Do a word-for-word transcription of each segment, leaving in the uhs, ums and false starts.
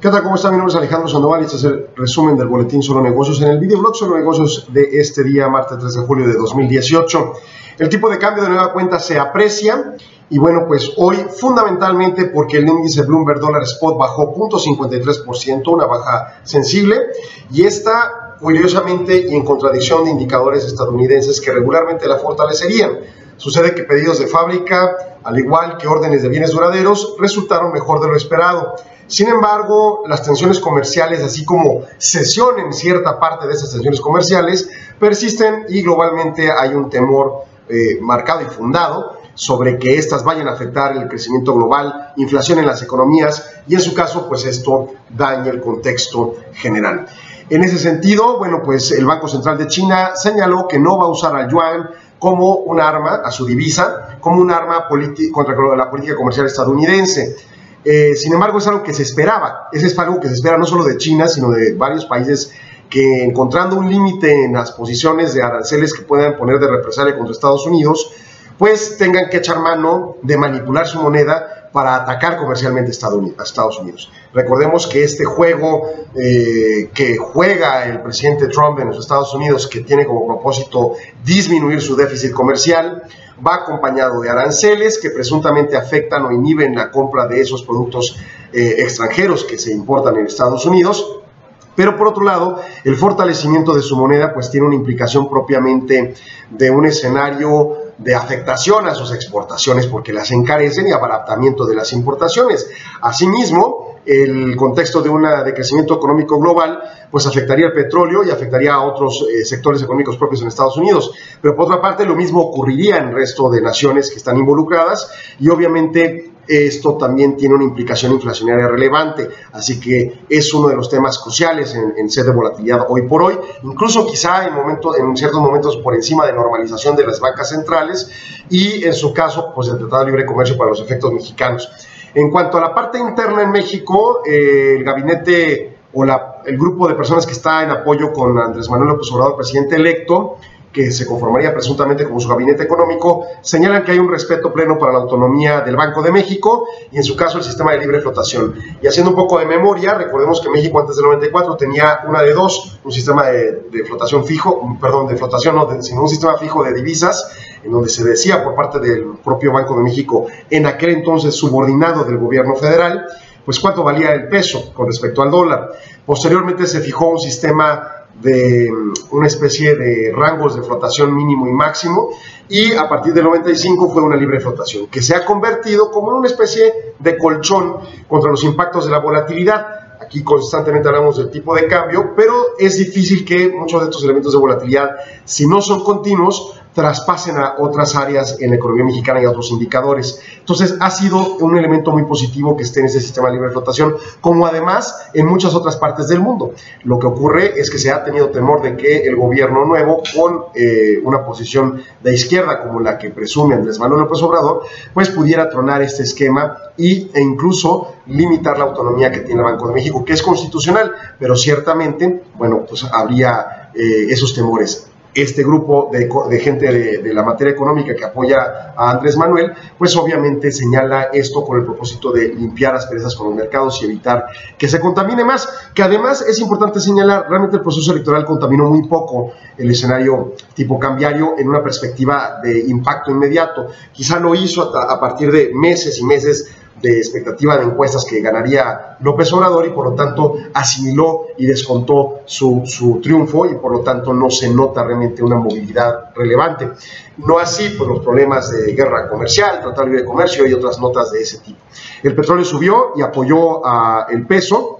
¿Qué tal? ¿Cómo están? Mi nombre es Alejandro Sandoval y este es el resumen del boletín Solo Negocios en el videoblog Solo Negocios de este día, martes tres de julio de dos mil dieciocho. El tipo de cambio de nueva cuenta se aprecia y bueno, pues hoy fundamentalmente porque el índice Bloomberg Dollar Spot bajó cero punto cincuenta y tres por ciento, una baja sensible, y esta curiosamente y en contradicción de indicadores estadounidenses que regularmente la fortalecerían. Sucede que pedidos de fábrica, al igual que órdenes de bienes duraderos, resultaron mejor de lo esperado. Sin embargo, las tensiones comerciales, así como cesión en cierta parte de esas tensiones comerciales, persisten y globalmente hay un temor eh, marcado y fundado sobre que estas vayan a afectar el crecimiento global, inflación en las economías y en su caso, pues esto daña el contexto general. En ese sentido, bueno, pues el Banco Central de China señaló que no va a usar al yuan como un arma, a su divisa, como un arma contra la política comercial estadounidense. Eh, sin embargo, es algo que se esperaba, es algo que se espera no solo de China, sino de varios países que, encontrando un límite en las posiciones de aranceles que puedan poner de represalia contra Estados Unidos, pues tengan que echar mano de manipular su moneda para atacar comercialmente a Estados Unidos. Recordemos que este juego eh, que juega el presidente Trump en los Estados Unidos, que tiene como propósito disminuir su déficit comercial, va acompañado de aranceles que presuntamente afectan o inhiben la compra de esos productos eh, extranjeros que se importan en Estados Unidos. Pero por otro lado, el fortalecimiento de su moneda pues tiene una implicación propiamente de un escenario de afectación a sus exportaciones porque las encarecen y abaratamiento de las importaciones. Asimismo, el contexto de un decrecimiento económico global pues afectaría al petróleo y afectaría a otros eh, sectores económicos propios en Estados Unidos. Pero por otra parte, lo mismo ocurriría en el resto de naciones que están involucradas y obviamente esto también tiene una implicación inflacionaria relevante, así que es uno de los temas cruciales en, en sed de volatilidad hoy por hoy, incluso quizá en, momento, en ciertos momentos por encima de normalización de las bancas centrales y en su caso, pues el Tratado de Libre Comercio para los efectos mexicanos. En cuanto a la parte interna en México, eh, el gabinete o la, el grupo de personas que está en apoyo con Andrés Manuel López Obrador, presidente electo, que se conformaría presuntamente como su gabinete económico, señalan que hay un respeto pleno para la autonomía del Banco de México y en su caso el sistema de libre flotación. Y haciendo un poco de memoria, recordemos que México antes del noventa y cuatro tenía una de dos, un sistema de, de flotación fijo, perdón, de flotación no, de, sino un sistema fijo de divisas, en donde se decía por parte del propio Banco de México, en aquel entonces subordinado del gobierno federal, pues cuánto valía el peso con respecto al dólar. Posteriormente se fijó un sistema de una especie de rangos de flotación mínimo y máximo y a partir del noventa y cinco fue una libre flotación que se ha convertido como en una especie de colchón contra los impactos de la volatilidad. Aquí constantemente hablamos del tipo de cambio, pero es difícil que muchos de estos elementos de volatilidad, si no son continuos, traspasen a otras áreas en la economía mexicana y a otros indicadores. Entonces ha sido un elemento muy positivo que esté en ese sistema de libre flotación, como además en muchas otras partes del mundo. Lo que ocurre es que se ha tenido temor de que el gobierno nuevo, con eh, una posición de izquierda como la que presume Andrés Manuel López Obrador, pues pudiera tronar este esquema y, e incluso limitar la autonomía que tiene el Banco de México, que es constitucional, pero ciertamente, bueno, pues habría eh, esos temores. Este grupo de, de gente de, de la materia económica que apoya a Andrés Manuel, pues obviamente señala esto con el propósito de limpiar asperezas con los mercados y evitar que se contamine más, que además es importante señalar, realmente el proceso electoral contaminó muy poco el escenario tipo cambiario en una perspectiva de impacto inmediato, quizá lo hizo a partir de meses y meses de expectativa de encuestas que ganaría López Obrador y por lo tanto asimiló y descontó su, su triunfo y por lo tanto no se nota realmente una movilidad relevante. No así pues, los problemas de guerra comercial, Tratado de Libre Comercio y otras notas de ese tipo. El petróleo subió y apoyó a el peso,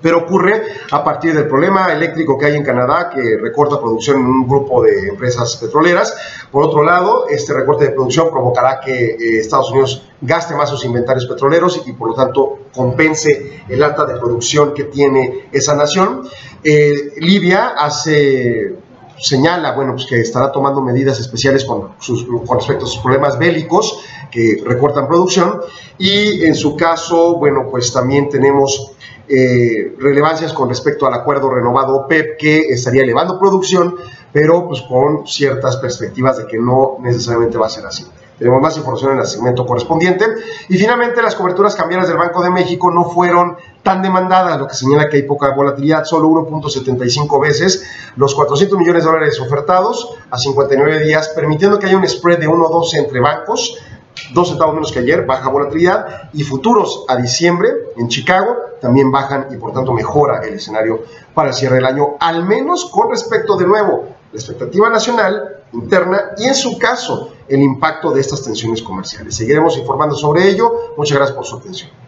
pero ocurre a partir del problema eléctrico que hay en Canadá, que recorta producción en un grupo de empresas petroleras. Por otro lado, este recorte de producción provocará que eh, Estados Unidos gaste más sus inventarios petroleros y, por lo tanto, compense el alta de producción que tiene esa nación. Eh, Libia hace... señala, bueno, pues que estará tomando medidas especiales con, sus, con respecto a sus problemas bélicos que recortan producción y en su caso, bueno, pues también tenemos eh, relevancias con respecto al acuerdo renovado OPEP que estaría elevando producción, pero pues con ciertas perspectivas de que no necesariamente va a ser así. Tenemos más información en el segmento correspondiente. Y finalmente, las coberturas cambiarias del Banco de México no fueron tan demandada, lo que señala que hay poca volatilidad, solo uno punto setenta y cinco veces los cuatrocientos millones de dólares ofertados a cincuenta y nueve días, permitiendo que haya un spread de uno punto doce entre bancos, dos centavos menos que ayer, baja volatilidad, y futuros a diciembre en Chicago también bajan y por tanto mejora el escenario para el cierre del año, al menos con respecto de nuevo a la expectativa nacional, interna y en su caso el impacto de estas tensiones comerciales. Seguiremos informando sobre ello. Muchas gracias por su atención.